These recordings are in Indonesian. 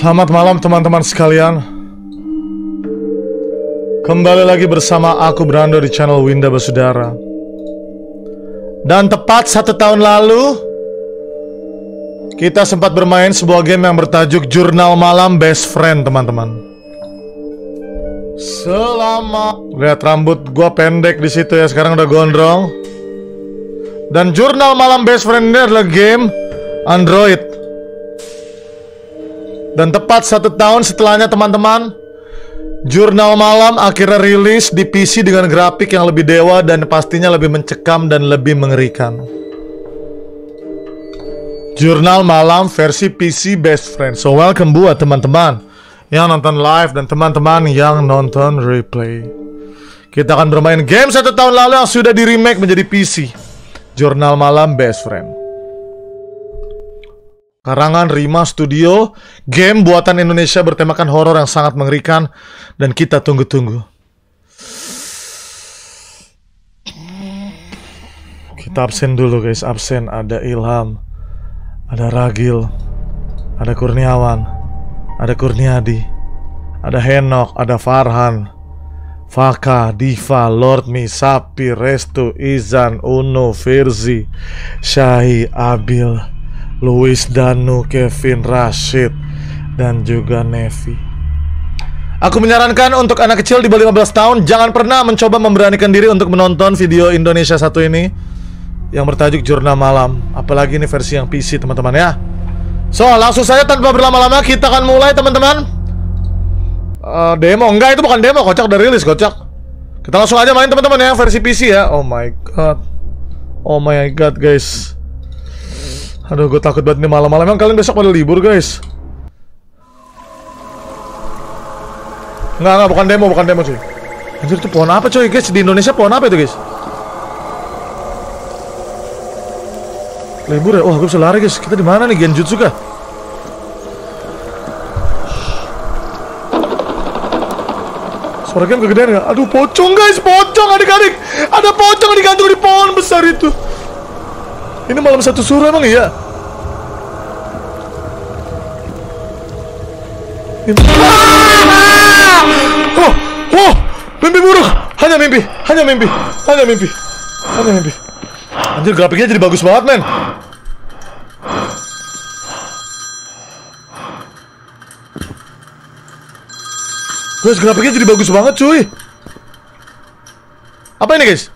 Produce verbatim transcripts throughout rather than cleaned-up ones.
Selamat malam teman-teman sekalian. Kembali lagi bersama aku Brando di channel Windah Basudara. Dan tepat satu tahun lalu kita sempat bermain sebuah game yang bertajuk Jurnal Malam Best Friend, teman-teman. Selama lihat rambut gua pendek di situ ya, sekarang udah gondrong. Dan Jurnal Malam Best Friend ini adalah game Android. Dan tepat satu tahun setelahnya teman-teman, Jurnal Malam akhirnya rilis di P C dengan grafik yang lebih dewa dan pastinya lebih mencekam dan lebih mengerikan. Jurnal Malam versi P C Best Friend. So welcome buat teman-teman yang nonton live dan teman-teman yang nonton replay. Kita akan bermain game satu tahun lalu yang sudah di remake menjadi P C, Jurnal Malam Best Friend, karangan Rima Studio, game buatan Indonesia bertemakan horor yang sangat mengerikan dan kita tunggu-tunggu. Kita absen dulu guys, absen. Ada Ilham, ada Ragil, ada Kurniawan, ada Kurniadi, ada Henok, ada Farhan Faka, Diva, Lordmi, Sapi, Restu, Izan, Uno, Firzi Syahi, Abil Louis, Danu, Kevin Rashid, dan juga Nevi. Aku menyarankan untuk anak kecil di bawah lima belas tahun jangan pernah mencoba memberanikan diri untuk menonton video Indonesia satu ini yang bertajuk Jurnal Malam, apalagi ini versi yang P C teman-teman ya. So langsung saja tanpa berlama-lama kita akan mulai teman-teman. uh, Demo, enggak itu bukan demo, kocak, udah rilis kocak. Kita langsung aja main teman-teman ya, versi P C ya. Oh my god, oh my god guys. Aduh, gue takut banget nih malam-malam. Emang kalian besok pada libur, guys? Enggak, enggak, bukan demo, bukan demo, cuy. Anjir, itu pohon apa, cuy, guys? Di Indonesia pohon apa itu, guys? Libur ya? Wah, gue bisa lari, guys. Kita di mana nih? Genjutsu kah? Suara game kegedean nggak? Aduh, pocong, guys! Pocong, adik-adik! Ada pocong yang digantung di pohon besar itu! Ini malam satu suruh emang iya? Oh, oh, mimpi buruk. Hanya mimpi, hanya mimpi, hanya mimpi, hanya mimpi. Anjir, grafiknya jadi bagus banget, men. Guys, grafiknya jadi bagus banget, cuy. Apa ini, guys?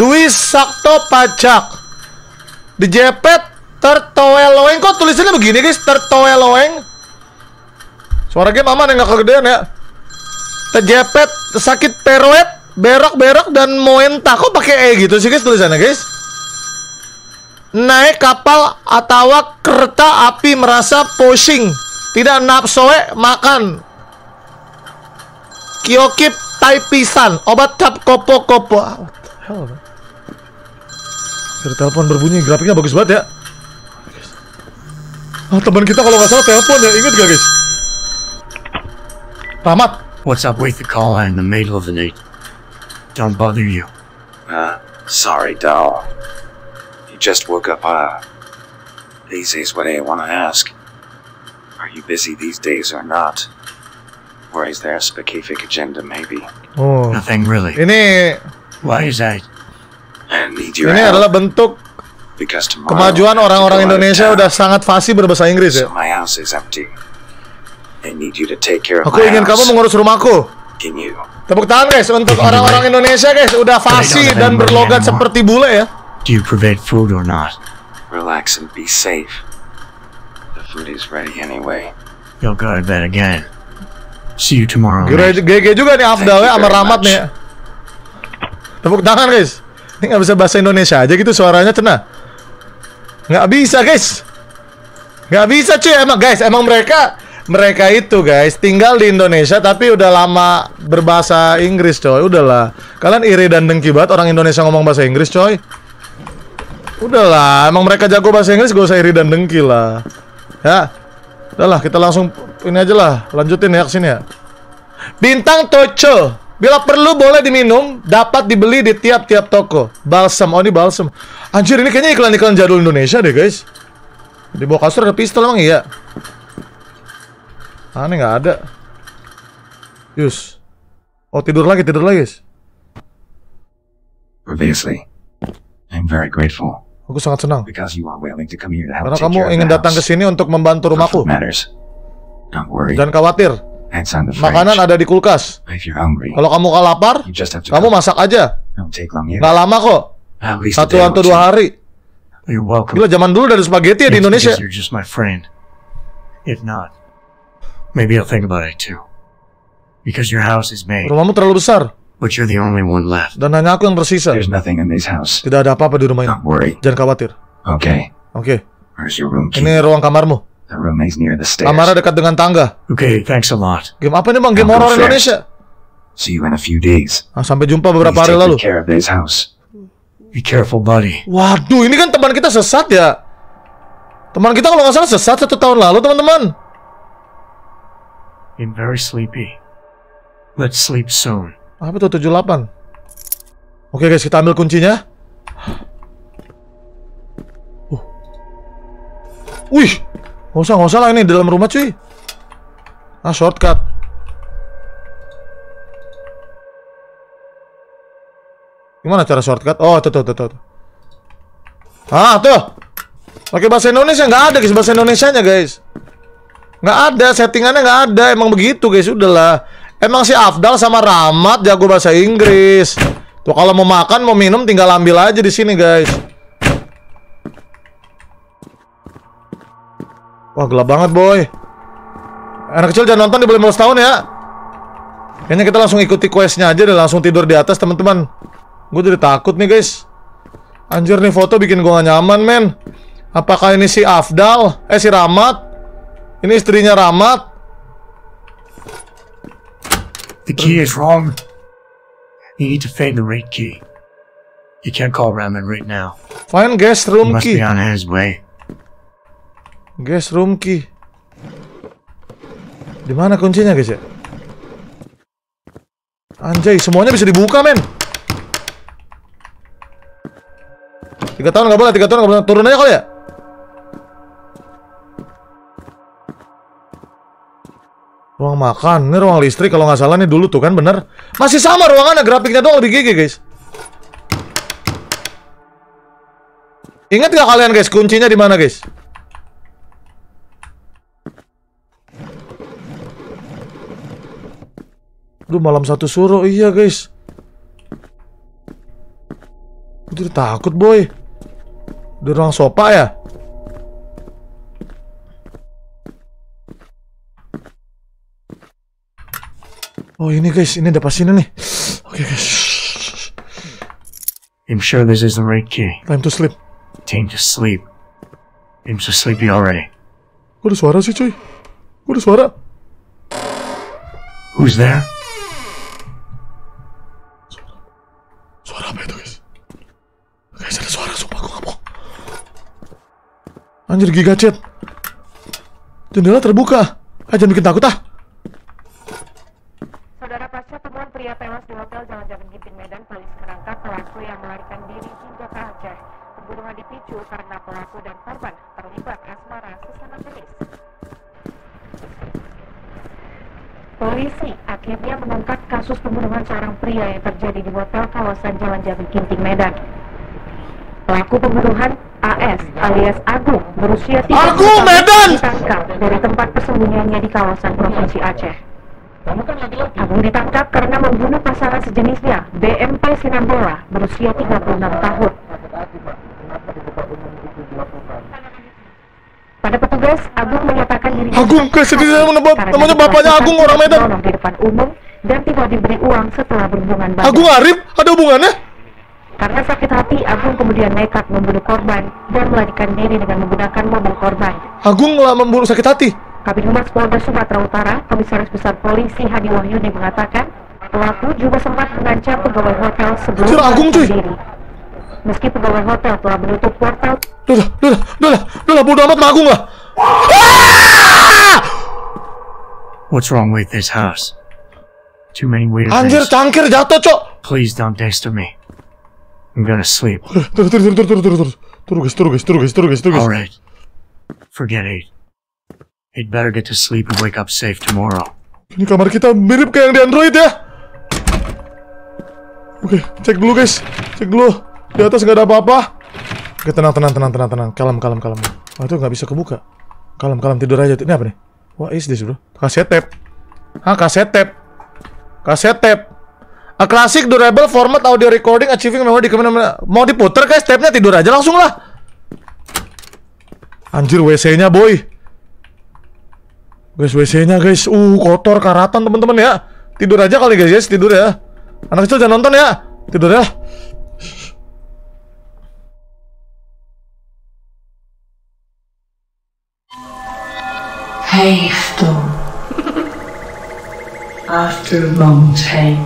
Dwi Sakto Pacak. Di jepet tertoeloeng, kok tulisannya begini guys, tertoeloeng. Suara game aman yang gak kegedean ya. Terjepet, sakit peroet, berok-berok dan moenta. Kok pakai E gitu sih guys tulisannya guys? Naik kapal atau kereta api merasa pusing, tidak napsoe makan. Kyokip tai pisan, obat cap kopo-kopo. What the hell? Dari telepon berbunyi, grafiknya bagus banget ya. Ah, teman kita kalau nggak salah telepon ya, inget gak guys? Rahmat. What's up with the call in the middle of the night? Don't bother you. Ah, sorry, Dal. You just woke up. Ah, this is what I want to ask. Are you busy these days or not? Or is there a specific agenda maybe? Oh. Nothing really. Ini. Why is that? Ini adalah bentuk kemajuan orang-orang Indonesia udah sangat fasih berbahasa Inggris ya. Aku ingin kamu mengurus rumahku. Tepuk tangan guys untuk orang-orang Indonesia guys, udah fasih dan berlogat seperti bule ya. G G juga nih Afdal ya, Amar Rahmat nih. Tepuk tangan guys. Ini nggak bisa bahasa Indonesia aja gitu suaranya, cenah. Nggak bisa guys, nggak bisa cuy. Emang guys, emang mereka mereka itu guys tinggal di Indonesia tapi udah lama berbahasa Inggris coy. Udahlah, kalian iri dan dengki banget orang Indonesia ngomong bahasa Inggris coy. Udahlah, emang mereka jago bahasa Inggris, gak usah iri dan dengki lah. Ya, udahlah kita langsung ini aja lah, lanjutin ya kesini ya. Bintang toco. Bila perlu boleh diminum, dapat dibeli di tiap-tiap toko. Balsam, oh ini balsam. Anjir, ini kayaknya iklan-iklan jadul Indonesia deh guys. Di bawah kasur ada pistol emang iya. Aneh nggak ada. Yus. Oh, tidur lagi, tidur lagi, guys. Obviously, I'm very grateful. Aku sangat senang karena kamu ingin datang ke sini untuk membantu rumahku. Jangan khawatir. Makanan ada di kulkas. Kalau kamu lapar, kamu masak aja. Nggak lama kok. Satu atau dua hari. Gila, zaman dulu dari spaghetti ya di Indonesia. Rumahmu terlalu besar. Dan hanya aku yang tersisa. Tidak ada apa-apa di rumah ini. Jangan khawatir. Oke. Oke. Ini ruang kamarmu. Kamarnya dekat dengan tangga. Oke, thanks a lot. Game apa ini bang? Game horror Indonesia. Sampai jumpa beberapa hari lalu. Be careful, buddy. Waduh, ini kan teman kita sesat ya. Teman kita kalau nggak salah sesat satu tahun lalu, teman-teman. I'm very sleepy. Let's sleep soon. Apa tuh tujuh delapan? Oke guys, kita ambil kuncinya. Uh. Wih, nggak usah nggak usah lah, ini dalam rumah cuy. Ah, shortcut. Gimana cara shortcut? Oh, tuh, tuh, tuh, tuh. Ah, tuh. Pakai bahasa Indonesia nggak ada, guys. Bahasa Indonesianya, guys. Nggak ada, settingannya nggak ada. Emang begitu, guys. Udahlah. Emang si Afdal sama Rahmat jago bahasa Inggris. Tuh kalau mau makan, mau minum tinggal ambil aja di sini, guys. Wah, gelap banget, boy. Anak kecil jangan nonton di bawah setahun ya. Kayaknya kita langsung ikuti questnya aja dan langsung tidur di atas, teman-teman. Gue jadi takut nih guys. Anjir nih foto bikin gue gak nyaman men. Apakah ini si Afdal? Eh si Rahmat. Ini istrinya Rahmat. The key is wrong. You need to find the right key. You can't call Rahman right now. Find guest room key. He must be on his way. Guest room key. Di mana kuncinya guys ya? Anjay, semuanya bisa dibuka men. Tiga tahun nggak boleh, tiga tahun nggak boleh, turun aja kali ya. Ruang makan, ini ruang listrik kalau nggak salah nih dulu tuh kan bener. Masih sama ruangannya, grafiknya doang lebih gigi guys. Ingat nggak kalian guys, kuncinya di mana guys? Duh malam satu suruh, iya guys. Gue jadi takut boy. Di ruang sofa ya. Oh ini guys, ini ada pas ini nih. Oke okay, guys. I'm sure this is the right key. Time to sleep. Time to sleep. I'm so sleepy already. Gue ada suara sih cuy. Gue ada suara. Who's there? Suara, suara apa itu guys? Guys ada suara, sumpah gue kapok. Anjir giga chat. Jendela terbuka. Ah jangan bikin takut ah. Saudara pasca temuan pria tewas di hotel Jalan Jamin Ginting Medan, polisi menangkap pelaku yang melarikan diri hingga ke Aceh. Pembunuhan dipicu karena pelaku dan korban terlibat asmara sesama jenis. Polisi akhirnya mengungkap kasus pembunuhan seorang pria yang terjadi di hotel kawasan Jalan Jamin Ginting Medan. Pelaku pembunuhan A S alias Agung berusia tiga puluh tahun ditangkap dari tempat persembunyiannya di kawasan Provinsi Aceh. Agung ditangkap karena membunuh pasangan sejenisnya B M P Sinambola berusia tiga puluh enam tahun. Pada petugas Agung menyatakan diri Agung kesedihan menebak namanya bapaknya Agung orang Medan di depan umum dan tidak diberi uang setelah berhubungan badan. Agung Arif ada hubungannya? Karena sakit hati, Agung kemudian nekat membunuh korban dan melarikan diri dengan menggunakan mobil korban. Agung lah membunuh sakit hati. Kabid Humas Polda Sumatera Utara, Komisaris Besar Polisi Hadi Wahyudi mengatakan pelaku juga sempat mengancam pegawai hotel sebelum berdiri. Meski pegawai hotel telah menutup portal. Duh, duh, duh, duh, bodoh amat Agung lah. What's wrong with this house? Too many weird things. Anjir, cangkir jatuh, cok. Please don't tester me. I'm gonna sleep. Tur tur tur tur tur tur tur tur guys tur guys tur guys tur guys tur guys. Alright, forget it. He'd better get to sleep and wake up safe tomorrow. Ini kamar kita mirip kayak yang di Android ya. Oke, cek dulu guys, cek dulu. Di atas nggak ada apa-apa. Oke, tenang, tenang, tenang, tenang, tenang. Kalem, kalem, kalem. Wah, itu nggak bisa kebuka. Kalem, kalem, tidur aja. Ini apa nih? What is this bro? Kaset tape. Ah, kaset tape. Kaset tape. A classic durable format audio recording achieving memory. Mau diputer guys, tape-nya tidur aja langsung lah. Anjir, W C-nya boy. Guys, W C-nya guys, uh kotor karatan teman-teman ya. Tidur aja kali guys, guys, tidur ya. Anak kecil jangan nonton ya, tidur ya. Hey, Storm. After a long time,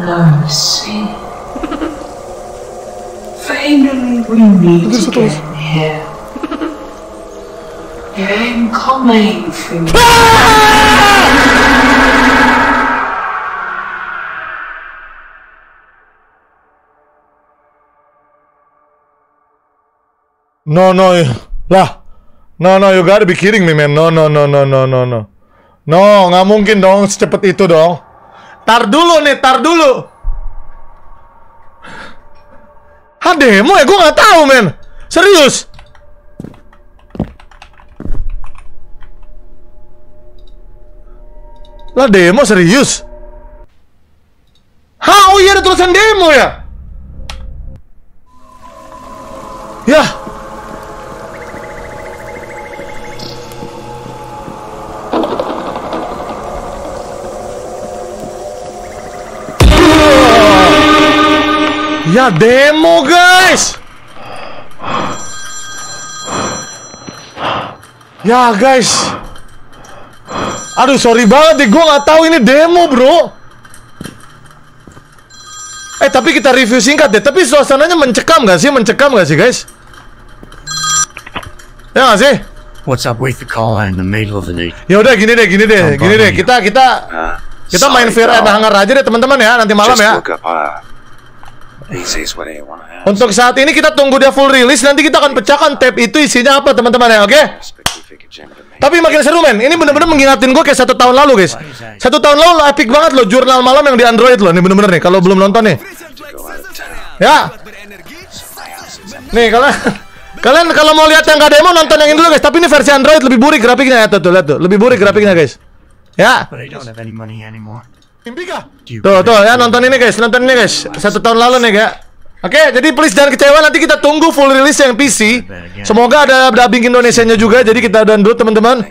no see. Finally, we meet again here. I'm coming for you. No, no, lah, no, no, you gotta be kidding me, man. No, no, no, no, no, no, no, no, nggak mungkin dong, secepat itu dong. Tar dulu nih, tar dulu. Hah, demo ya, gue nggak tahu, men. Serius. Lah demo serius? Hah, oh iya ada tulisan demo ya? Ya. Ya demo guys. Ya guys. Aduh, sorry banget deh, gue gak tahu ini demo bro. Eh, tapi kita review singkat deh. Tapi suasananya mencekam gak sih? Mencekam gak sih guys? Ya gak sih? What's up with the call in the middle of the night? Ya udah gini deh, gini deh, gini deh. Kita kita kita main fair and hangar aja deh teman-teman ya, nanti malam ya. Untuk saat ini kita tunggu dia full release, nanti kita akan pecahkan tape itu isinya apa teman-teman ya, oke? Tapi makin seru men, ini bener-bener mengingatin gue kayak satu tahun lalu guys. Satu tahun lalu lo epic banget lo, Jurnal Malam yang di Android lo, ini bener-bener nih, kalau belum nonton nih. Ya. Nih kalau kalian kalau mau lihat yang gak demo nonton yang ini dulu guys, tapi ini versi Android lebih burik grafiknya ya, tuh, tuh lihat tuh, lebih burik grafiknya guys. Ya. Tuh tuh ya nonton ini guys, nonton ini guys, satu tahun lalu nih guys. Oke, okay, jadi please jangan kecewa, nanti kita tunggu full release yang P C. Semoga ada dubbing Indonesianya juga, jadi kita download teman-teman.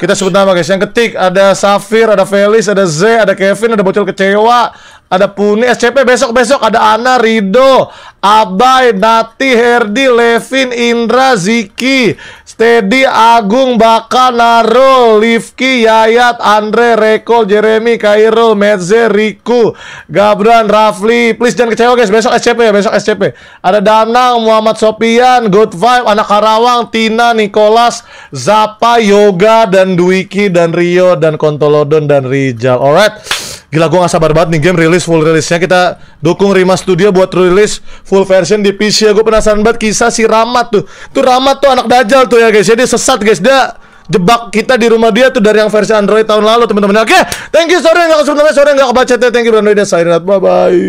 Kita sebut nama guys, yang ketik ada Safir, ada Felis, ada Z, ada Kevin, ada Bocil Kecewa, ada Puni S C P, besok-besok ada Ana, Rido, Abai, Nati, Herdi, Levin, Indra, Ziki, Steady, Agung, Baka, Naro, Livki, Yayat, Andre, Rekol, Jeremy, Kairul, Medze, Riku, Gabran, Rafli. Please jangan kecewa guys, besok S C P ya, besok S C P. Ada Danang, Muhammad Sopian, Good Vibe, Anak Karawang, Tina, Nicholas, Zapa, Yoga, dan Dwiki, dan Rio, dan Kontolodon, dan Rijal. Alright, gila gue gak sabar banget nih game rilis, full rilisnya. Kita dukung Rima Studio buat rilis full version di P C ya. Gue penasaran banget kisah si Ramat tuh. Tuh Ramat tuh anak Dajjal tuh ya guys, jadi sesat guys, dia jebak kita di rumah dia tuh dari yang versi Android tahun lalu teman-teman. Oke, okay, thank you, sorry gak kebaca, sorry gak kebaca, thank you Brando, bye-bye.